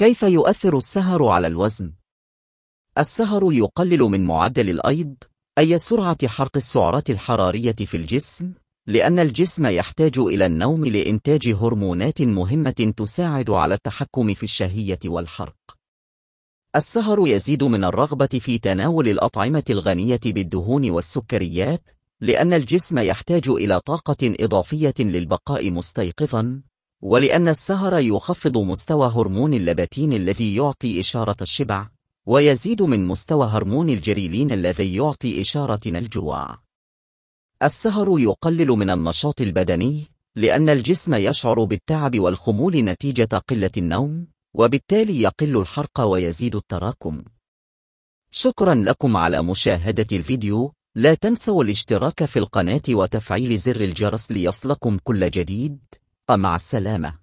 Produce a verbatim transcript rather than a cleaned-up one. كيف يؤثر السهر على الوزن؟ السهر يقلل من معدل الأيض، أي سرعة حرق السعرات الحرارية في الجسم، لأن الجسم يحتاج إلى النوم لإنتاج هرمونات مهمة تساعد على التحكم في الشهية والحرق. السهر يزيد من الرغبة في تناول الأطعمة الغنية بالدهون والسكريات، لأن الجسم يحتاج إلى طاقة إضافية للبقاء مستيقظاً، ولأن السهر يخفض مستوى هرمون اللباتين الذي يعطي إشارة الشبع، ويزيد من مستوى هرمون الجريلين الذي يعطي إشارة الجوع. السهر يقلل من النشاط البدني، لأن الجسم يشعر بالتعب والخمول نتيجة قلة النوم، وبالتالي يقل الحرق ويزيد التراكم. شكرا لكم على مشاهدة الفيديو، لا تنسوا الاشتراك في القناة وتفعيل زر الجرس ليصلكم كل جديد. مع السلامة.